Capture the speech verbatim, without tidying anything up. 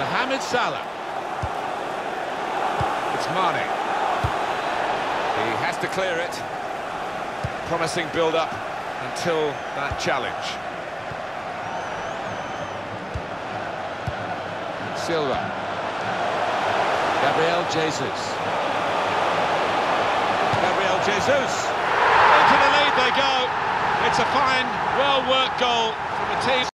Mohamed Salah. It's Mane. He has to clear it. Promising build-up until that challenge. Silva. Gabriel Jesus. Gabriel Jesus. Into the lead they go. It's a fine, well-worked goal from the team.